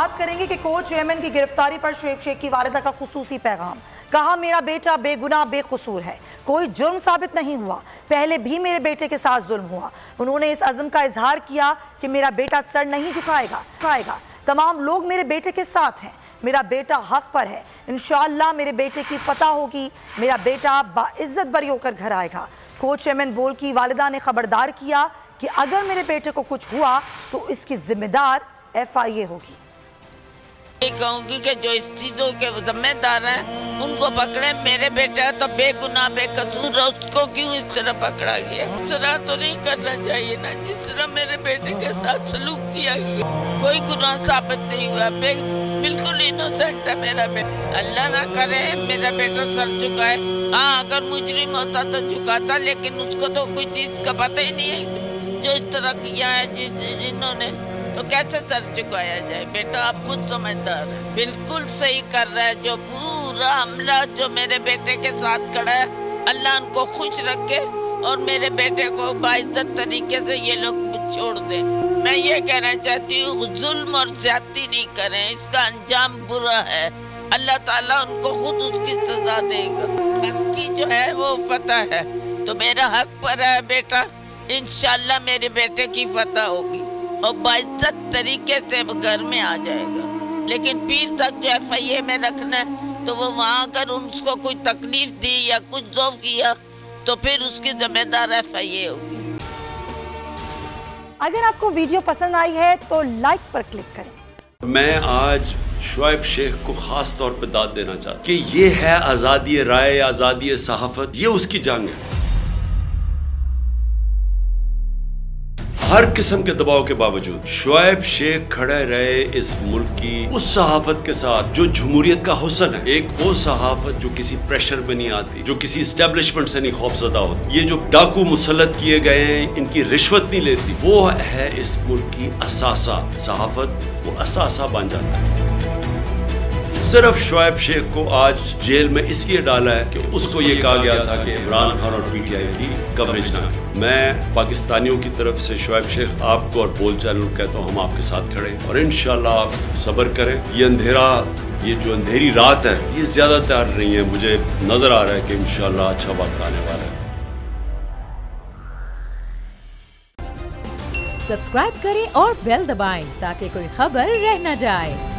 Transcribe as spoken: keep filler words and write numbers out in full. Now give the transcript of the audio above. बात करेंगे कि कोच चेयरमैन की गिरफ्तारी पर शोएब शेख की वालिदा का खुसूसी पैगाम। कहा, मेरा बेटा बेगुनाह बेकसूर है, कोई जुर्म साबित नहीं हुआ। पहले भी मेरे बेटे के साथ जुल्म हुआ। उन्होंने इस अज़म का इजहार किया कि मेरा बेटा सर नहीं झुकाएगा झुकाएगा तमाम लोग मेरे बेटे के साथ हैं। मेरा बेटा हक पर है, इंशाअल्लाह मेरे बेटे की फतह होगी। मेरा बेटा बाइज्जत बरी होकर घर आएगा। कोच चेयरमैन बोल की वालिदा ने खबरदार किया कि अगर मेरे बेटे को कुछ हुआ तो इसकी जिम्मेदार एफ आई ए होगी। कहूँगी कि जो इस चीजों के जिम्मेदार हैं उनको पकड़े। मेरे बेटा तो बेगुनाह बेकसूर है, उसको क्यों इस तरह पकड़ा गया? इस तरह तो नहीं करना चाहिए ना, जिस तरह मेरे बेटे के साथ सलूक किया गया। कोई गुनाह साबित नहीं हुआ, बिल्कुल इनोसेंट है मेरा बेटा। अल्लाह ना करे मेरा बेटा सर झुकाए। हाँ, अगर मुजरिम होता तो झुकाता, लेकिन उसको तो कोई चीज का पता ही नहीं है। जो इस तरह किया है जिन्होंने, तो कैसे सर झुकाया जाए? बेटा आप खुद समझदार है, बिल्कुल सही कर रहा है। जो पूरा हमला जो मेरे बेटे के साथ खड़ा है, अल्लाह उनको खुश रखे और मेरे बेटे को बाइज्जत तरीके से ये लोग छोड़ दें। मैं ये कहना चाहती हूँ, जुल्म और ज्यादती नहीं करें, इसका अंजाम बुरा है। अल्लाह ताला उनको खुद उसकी सजा देगा। मक्की जो है वो फतह है, तो मेरा हक पर है बेटा। इंशाल्लाह मेरे बेटे की फतह होगी और बाइज्जत तरीके से घर में आ जाएगा। लेकिन पीर तक जो एफ आई ए में रखना है, तो वो वहाँ अगर उसको कोई तकलीफ दी या कुछ जोफ किया तो फिर उसकी जिम्मेदार एफ आई ए होगी। अगर आपको वीडियो पसंद आई है तो लाइक पर क्लिक करें। मैं आज शोएब शेख को खास तौर पर दाद देना चाहता कि ये है आज़ादी राय, आज़ादी सहाफ़त, ये उसकी जंग है। हर किस्म के दबाव के बावजूद शोएब शेख खड़े रहे इस मुल्क की उस सहाफत के साथ जो जमहूरियत का हुसन है। एक वो सहाफत जो किसी प्रेशर में नहीं आती, जो किसी एस्टेब्लिशमेंट से नहीं खौफजदा होती। ये जो डाकू मुसलत किए गए हैं, इनकी रिश्वत नहीं लेती, वो है इस मुल्क की असासा सहाफत। वो असासा बन जाता है। सिर्फ शोएब शेख को आज जेल में इसलिए डाला है कि उसको ये कहा गया था कि इमरान खान और पी टी आई की कवरेज ना। मैं पाकिस्तानियों की तरफ से शोएब शेख आपको और बोल चैनल कहता हूँ, हम आपके साथ खड़े और इंशाल्लाह आप सब्र करें। ये अंधेरा, ये जो अंधेरी रात है, ये ज्यादा तैयार नहीं है। मुझे नजर आ रहा है कि इंशाल्लाह अच्छा वक्त आने वाला है। सब्सक्राइब करें और बेल दबाएं ताकि कोई खबर रह न जाए।